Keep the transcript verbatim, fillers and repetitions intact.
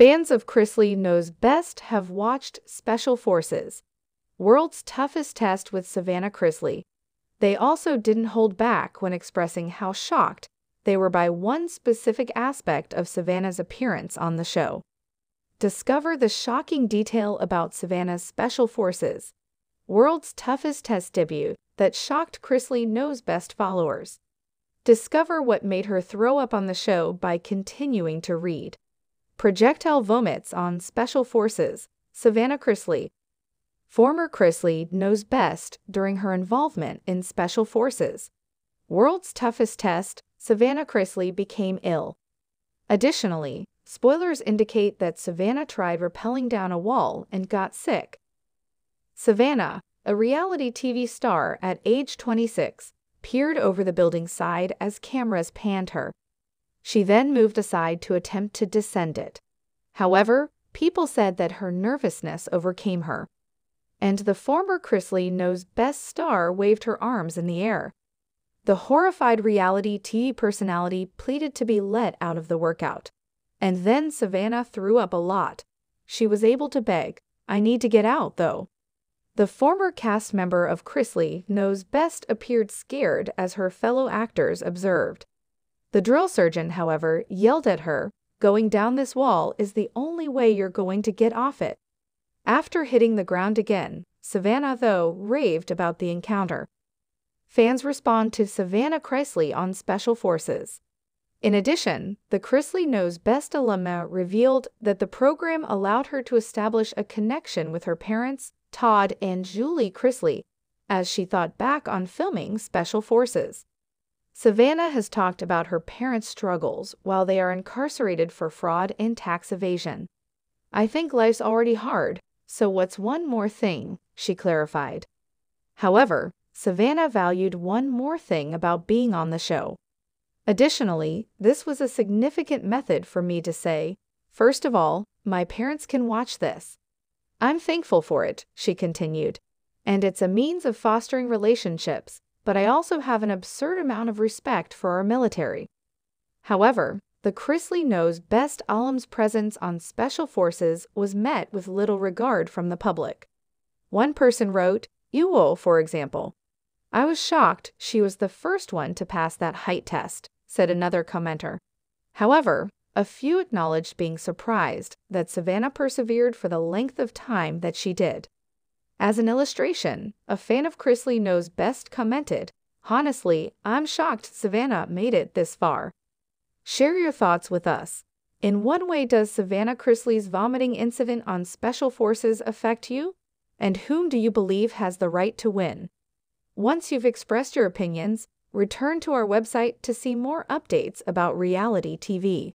Fans of Chrisley Knows Best have watched Special Forces: World's Toughest Test with Savannah Chrisley. They also didn't hold back when expressing how shocked they were by one specific aspect of Savannah's appearance on the show. Discover the shocking detail about Savannah's Special Forces: World's Toughest Test debut that shocked Chrisley Knows Best followers. Discover what made her throw up on the show by continuing to read. Projectile vomits on Special Forces: Savannah Chrisley. Former Chrisley Knows Best during her involvement in Special Forces: World's Toughest Test, Savannah Chrisley became ill. Additionally, spoilers indicate that Savannah tried rappelling down a wall and got sick. Savannah, a reality T V star at age twenty-six, peered over the building's side as cameras panned her. She then moved aside to attempt to descend it. However, people said that her nervousness overcame her, and the former Chrisley Knows Best star waved her arms in the air. The horrified reality T V personality pleaded to be let out of the workout. And then Savannah threw up a lot. She was able to beg, "I need to get out, though." The former cast member of Chrisley Knows Best appeared scared as her fellow actors observed. The drill surgeon, however, yelled at her, "Going down this wall is the only way you're going to get off it." After hitting the ground again, Savannah, though, raved about the encounter. Fans respond to Savannah Chrisley on Special Forces. In addition, the Chrisley Knows Best alumna revealed that the program allowed her to establish a connection with her parents, Todd and Julie Chrisley, as she thought back on filming Special Forces. Savannah has talked about her parents' struggles while they are incarcerated for fraud and tax evasion. "I think life's already hard, so what's one more thing?" she clarified. However, Savannah valued one more thing about being on the show. "Additionally, this was a significant method for me to say, first of all, my parents can watch this. I'm thankful for it," she continued, "and it's a means of fostering relationships, but I also have an absurd amount of respect for our military." However, the Chrisley Knows Best alumna's presence on Special Forces was met with little regard from the public. One person wrote, "Uo, for example. I was shocked she was the first one to pass that height test," said another commenter. However, a few acknowledged being surprised that Savannah persevered for the length of time that she did. As an illustration, a fan of Chrisley Knows Best commented, "Honestly, I'm shocked Savannah made it this far." Share your thoughts with us. In what way does Savannah Chrisley's vomiting incident on Special Forces affect you? And whom do you believe has the right to win? Once you've expressed your opinions, return to our website to see more updates about reality T V.